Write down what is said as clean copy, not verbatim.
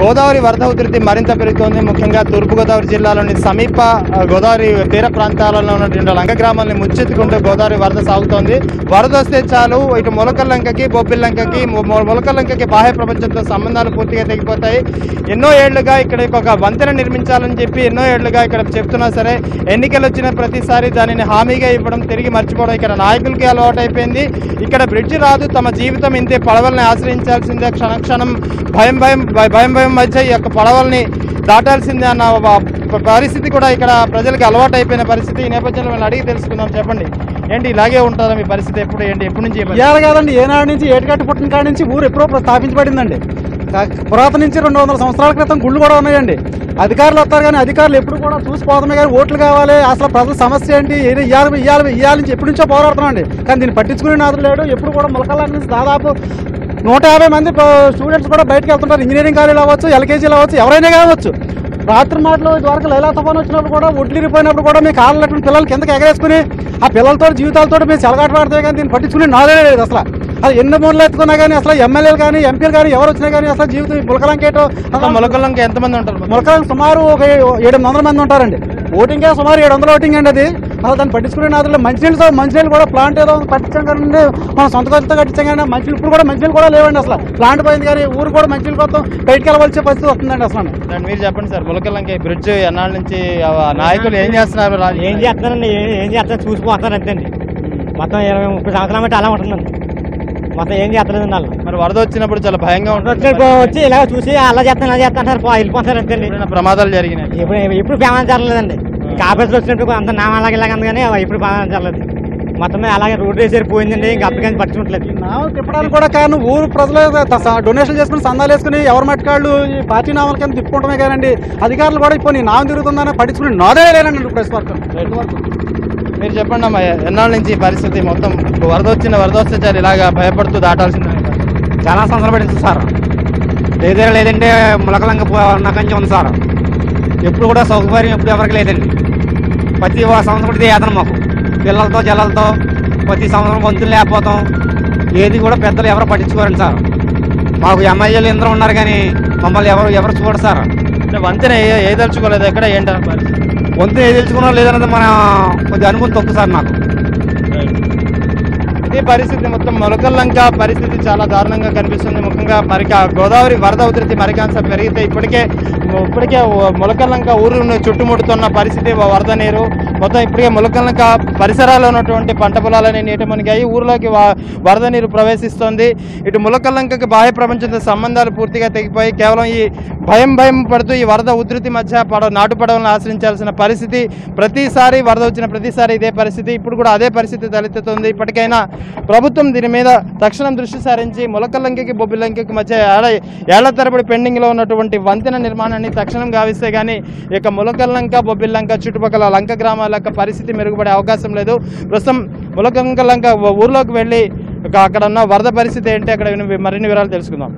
గోదావరి వరద ఉధృతి మరింత పెరుగుతోంది. ముఖ్యంగా తూర్పుగోదావరి జిల్లాలోని సమీప గోదావరి తీర ప్రాంతాలలో ఉన్నటువంటి లంక గ్రామాలను ముచ్చెత్తుకుంటూ గోదావరి వరద సాగుతోంది. వరద వస్తే చాలు ఇటు మొలకల్లంకకి, బొబ్బిల్లంకకి, మొలకల్లంకకి బాహ్య ప్రపంచంతో సంబంధాలు పూర్తిగా తెగిపోతాయి. ఎన్నో ఏళ్లుగా ఇక్కడ ఒక వంతెన నిర్మించాలని చెప్పి ఎన్నో ఏళ్లుగా ఇక్కడ చెప్తున్నా సరే, ఎన్నికలు వచ్చిన ప్రతిసారి దానిని హామీగా ఇవ్వడం తిరిగి మర్చిపోవడం ఇక్కడ నాయకులకి అలవాటు అయిపోయింది. ఇక్కడ బ్రిడ్జి రాదు, తమ జీవితం ఇంతే, పడవల్ని ఆశ్రయించాల్సిందే, క్షణక్షణం భయం మధ్య ఈ యొక్క పడవల్ని దాటాల్సిందే అన్న పరిస్థితి కూడా ఇక్కడ ప్రజలకు అలవాటు అయిపోయిన పరిస్థితి. ఈ నేపథ్యంలో మనం అడిగి తెలుసుకుందాం. చెప్పండి, ఏంటి ఇలాగే ఉంటుందా మీ పరిస్థితి? ఎప్పుడు ఏంటి, ఎప్పటి నుంచి? ఇవాళ కాదండి, ఏనాడు నుంచి, ఏటిగట్టు పుట్టిన కాడి నుంచి ఊరు ఎప్పుడో స్థాపించబడిందండి. పురాతన నుంచి 200 సంవత్సరాల క్రితం గుళ్ళు కూడా ఉన్నాయండి. అధికారులు వస్తారు కానీ అధికారులు ఎప్పుడు కూడా చూసిపోతామే కానీ ఓట్లు కావాలి, అసలు ప్రజల సమస్య ఏంటి, ఇవ్వాలి నుంచి ఎప్పటి నుంచో పోరాడుతున్నామండి. కానీ దీన్ని పట్టించుకునే నాదులు లేడు. ఎప్పుడు కూడా మొలకల్లాంటి నుంచి దాదాపు 150 మంది స్టూడెంట్స్ కూడా బయటకు వెళ్తుంటారు. ఇంజనీరింగ్ కాలేజీలు అవ్వచ్చు, ఎల్కేజీలు అవ్వచ్చు, ఎవరైనా కావచ్చు. రాత్రి మాటలు ఇదివరకు లైలా తుఫాను వచ్చినప్పుడు కూడా, ఒడ్లిరిపోయినప్పుడు కూడా మీ కాళ్ళటువంటి పిల్లలు కిందకి ఎగరేసుకుని ఆ పిల్లలతో జీవితాలతో మేము చెలగాటలాడుతాయి. కానీ దీన్ని పట్టించుకునే నాదులే లేదు. అసలు అది ఎన్ని మూలలు ఎత్తుకున్నా కానీ, అసలు ఎమ్మెల్యేలు కానీ, ఎంపీలు కానీ ఎవరు వచ్చినా కానీ అసలు జీవితం మొలకలంకేటో. మొలకలంక ఎంతమంది ఉంటారు? మొలకలంక సుమారు ఒక 700 మంది ఉంటారండి. ఓటింగే సుమారు 700 ఓటింగ్ అండి. అది అసలు దాన్ని పట్టించుకునే నాదులు. మంచినీళ్ళు కూడా ప్లాంట్ ఏదో కట్టించాం కానీ, మనం సొంత ఖర్చుతో కట్టించాం కానీ మంచినీళ్ళు ఇప్పుడు కూడా మంచినీళ్ళు కూడా లేవండి. అసలు ప్లాంట్ పోయింది కానీ ఊరు కూడా మంచినీళ్ళు కోసం బయటకు వెళ్ళవలసే పరిస్థితి వస్తుందండి. అసలు మీరు చెప్పండి సార్, మొలకలంక బ్రిడ్జ్ ఎన్నాళ్ళ నుంచి నాయకులు ఏం చేస్తున్నారు? ఏం చేస్తారండి చూసిపోతారు అంతేండి. మొత్తం 20-30 సంవత్సరాలు బట్టి అలా ఉంటుందండి. మొత్తం ఏం చేస్తలేదండి వాళ్ళు. మరి వరద వచ్చినప్పుడు చాలా భయంగా ఉంటుంది, వచ్చి ఇలా చూసి అలా చేస్తాను అలా చేస్తాను సార్ వెళ్ళిపోతారు అంతేండి. ప్రమాదాలు జరిగినాయి ఇప్పుడు ప్రమాదం జరగలేదండి. ఆఫీసులు వచ్చినప్పుడు అంత నామ అలాగే ఇలాగ అంది కానీ ఇప్పుడు ప్రమాదం జరగలేదు. మొత్తం అలాగే రోడ్డు వేసేది పోయిందండి. ఇంకా అప్పటికీ పట్టుకుంటలేదు. నామలు తిప్పడానికి కూడా కారణం ఊరు ప్రజలు డొనేషన్ చేసుకుని సందాలు వేసుకుని ఎవరి మట్టుకాళ్ళు ఈ పార్టీ నామల కింద తిప్పుకుంటమే కానండి. అధికారులు కూడా ఇప్పుడు నామ తిరుగుతుందని పట్టించుకుని నాదే లేనండి. ఇప్పుడు మీరు చెప్పండి అమ్మా, ఎన్నాళ్ళ నుంచి ఈ పరిస్థితి? మొత్తం వరద వస్తే సార్ ఇలాగా భయపడుతూ దాటాల్సిందే. చాలా సంవత్సరాలు పడింది సార్. ఏదైనా లేదంటే ములకలంక నాకంచి ఉంది సార్. ఎప్పుడు కూడా సౌకర్యం ఎప్పుడు ఎవరికి లేదండి. ప్రతి సంవత్సరం కూడా ఇదే యాతన మాకు. పిల్లలతో జల్లలతో ప్రతి సంవత్సరం వంతులు లేకపోతాం. ఏది కూడా పెద్దలు ఎవరు పట్టించుకోరండి సార్. మాకు ఎమ్మెల్యేలు ఇందరూ ఉన్నారు కానీ మమ్మల్ని ఎవరు చూడరు సార్. అంటే వంతెన ఏదలుచుకోలేదు ఎక్కడ ఏంట వంతెన ఏదలుచుకున్నా లేదన్నది మన కొద్దిగా అనుభవం తక్కువ సార్ నాకు. ఈ పరిస్థితి మొత్తం మొలకల్లంక పరిస్థితి చాలా దారుణంగా కనిపిస్తుంది. ముఖ్యంగా మరి గోదావరి వరద ఉధృతి మరికాంత పెరిగితే ఇప్పటికే మొలకల్లంక ఊరు చుట్టుముడుతున్న పరిస్థితి. వరద నీరు మొత్తం ఇప్పటికే మొలకల్లంక పరిసరాల్లో ఉన్నటువంటి పంట పొలాలని నీటి మునిగాయి. ఊరిలోకి వరద నీరు ప్రవేశిస్తోంది. ఇటు మొలకల్లంకకి బాహ్య ప్రపంచంతో సంబంధాలు పూర్తిగా తెగిపోయి కేవలం ఈ భయం పడుతూ ఈ వరద ఉధృతి మధ్య నాటు పడవలను ఆశ్రయించాల్సిన పరిస్థితి. ప్రతిసారి వరద వచ్చిన ప్రతిసారి ఇదే పరిస్థితి. ఇప్పుడు కూడా అదే పరిస్థితి తలెత్తుతుంది. ఇప్పటికైనా ప్రభుత్వం దీని మీద తక్షణం దృష్టి సారించి మొలకల్లంకకి, బొబ్బిలంకకి మధ్య ఏళ్ల తరబడి పెండింగ్లో ఉన్నటువంటి వంతెన నిర్మాణాన్ని తక్షణం గావిస్తే కానీ ఇక మొలకల్లంక, బొబ్బిలంక చుట్టుపక్కల లంక గ్రామాల యొక్క పరిస్థితి మెరుగుపడే అవకాశం లేదు. ప్రస్తుతం మొలకల్లంక ఊర్లోకి వెళ్ళి అక్కడ ఉన్న వరద పరిస్థితి ఏంటి, అక్కడ మరిన్ని వివరాలు తెలుసుకుందాం.